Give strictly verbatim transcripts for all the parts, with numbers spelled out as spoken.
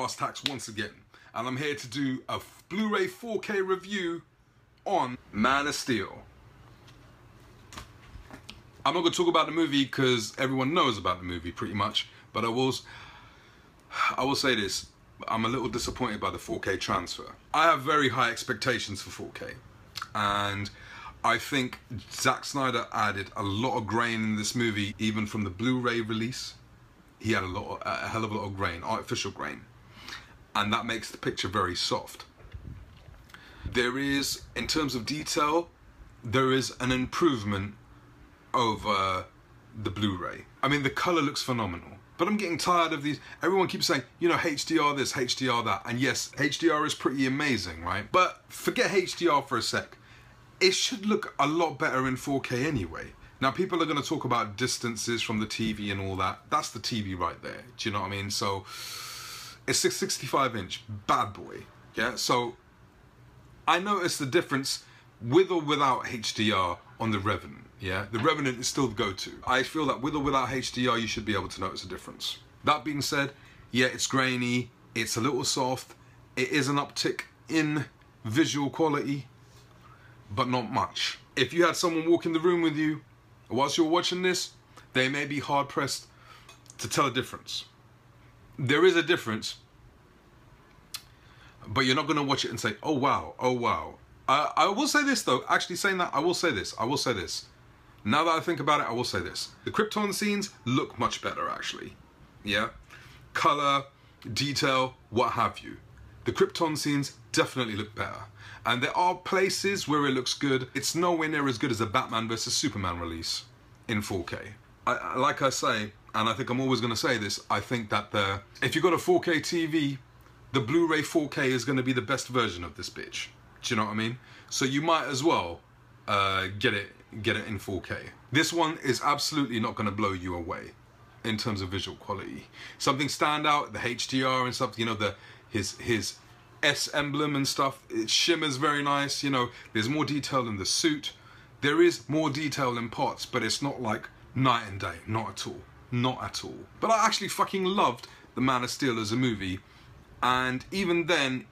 Brass Tax once again, and I'm here to do a Blu-ray four K review on Man of Steel. I'm not going to talk about the movie because everyone knows about the movie pretty much, but I will, I will say this, I'm a little disappointed by the four K transfer. I have very high expectations for four K, and I think Zack Snyder added a lot of grain in this movie, even from the Blu-ray release. He had a lot, of, a hell of a lot of grain, artificial grain, and that makes the picture very soft. There is, in terms of detail, there is an improvement over the Blu-ray. I mean, the color looks phenomenal, but I'm getting tired of these. Everyone keeps saying, you know, H D R this, H D R that, and yes, H D R is pretty amazing, right? But forget H D R for a sec. It should look a lot better in four K anyway. Now, people are going to talk about distances from the T V and all that. That's the T V right there. Do you know what I mean? So it's a sixty-five inch bad boy. Yeah. So I noticed the difference with or without H D R on The Revenant. Yeah. The Revenant is still the go-to. I feel that with or without H D R, you should be able to notice a difference. That being said, yeah, it's grainy. It's a little soft. It is an uptick in visual quality, but not much. If you had someone walk in the room with you whilst you're watching this, they may be hard-pressed to tell a difference. There is a difference, but you're not going to watch it and say, oh, wow, oh, wow. I, I will say this, though. Actually, saying that, I will say this. I will say this. Now that I think about it, I will say this. The Krypton scenes look much better, actually. Yeah? Colour, detail, what have you. The Krypton scenes definitely look better. And there are places where it looks good. It's nowhere near as good as a Batman versus Superman release in four K. I, like I say, and I think I'm always going to say this, I think that the, if you've got a four K T V, the Blu-ray four K is going to be the best version of this bitch. Do you know what I mean? So you might as well uh, get it, get it in four K. This one is absolutely not going to blow you away in terms of visual quality. Something stand out, the H D R and stuff, you know, the his his... S emblem and stuff, it shimmers very nice, you know, there's more detail in the suit, there is more detail in parts, but it's not like night and day, not at all, not at all. But I actually fucking loved The Man of Steel as a movie, and even then,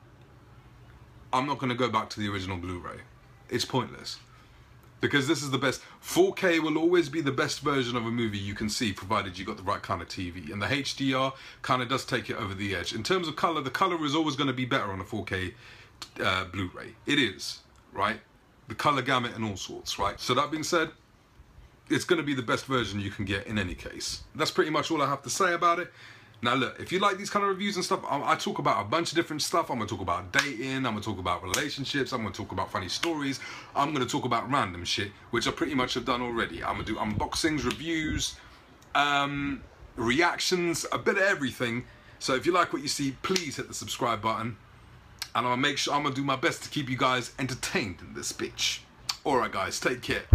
I'm not going to go back to the original Blu-ray. It's pointless, because this is the best, four K will always be the best version of a movie you can see, provided you got the right kind of T V, and the H D R kind of does take it over the edge. In terms of colour, the colour is always going to be better on a four K uh, Blu-ray. It is, right? The colour gamut and all sorts, right? So that being said, it's going to be the best version you can get in any case. That's pretty much all I have to say about it. Now look, if you like these kind of reviews and stuff, I, I talk about a bunch of different stuff. I'm going to talk about dating, I'm going to talk about relationships, I'm going to talk about funny stories, I'm going to talk about random shit, which I pretty much have done already. I'm going to do unboxings, reviews, um, reactions, a bit of everything. So if you like what you see, please hit the subscribe button. And I'll make sure, I'm going to do my best to keep you guys entertained in this bitch. Alright guys, take care.